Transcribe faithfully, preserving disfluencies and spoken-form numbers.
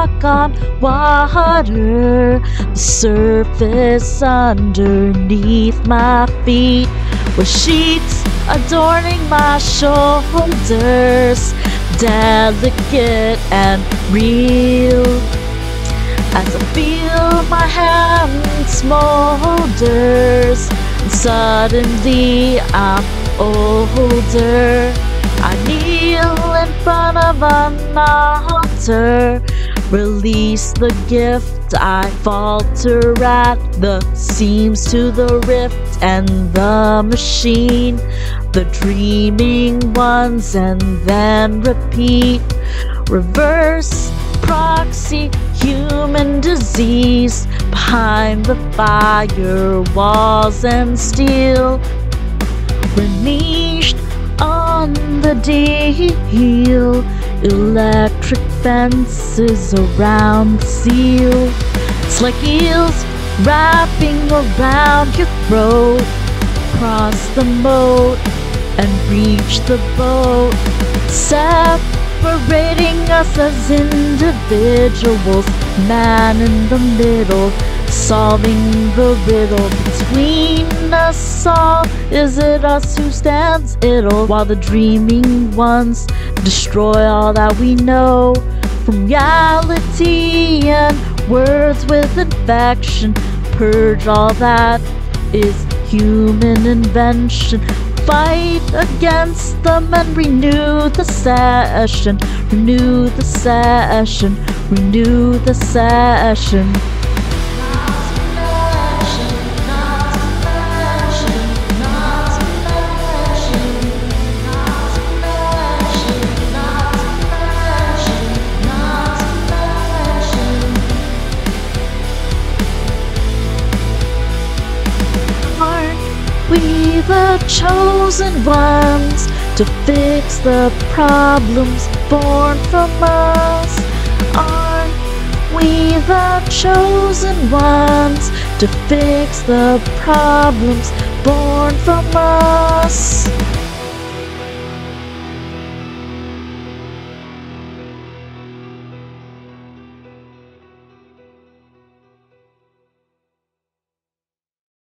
walk on water. The surface underneath my feet were sheets adorning my shoulders, delicate and real. As I feel my hand smolders, and suddenly I'm older. I kneel in front of an altar, release the gift. I falter at the seams to the rift and the machine, the dreaming ones, and then repeat. Reverse proxy human disease behind the fire walls and steel. We're niched on the deal, electric fences around the seal. It's like eels wrapping around your throat. Cross the moat and reach the boat, separating us as individuals. Man in the middle, solving the riddle between us all. Is it us who stands idle while the dreaming ones destroy all that we know from reality? And words with infection purge all that is human invention. Fight against them and renew the session, renew the session, renew the session. We the chosen ones to fix the problems born from us. Aren't we the chosen ones to fix the problems born from us?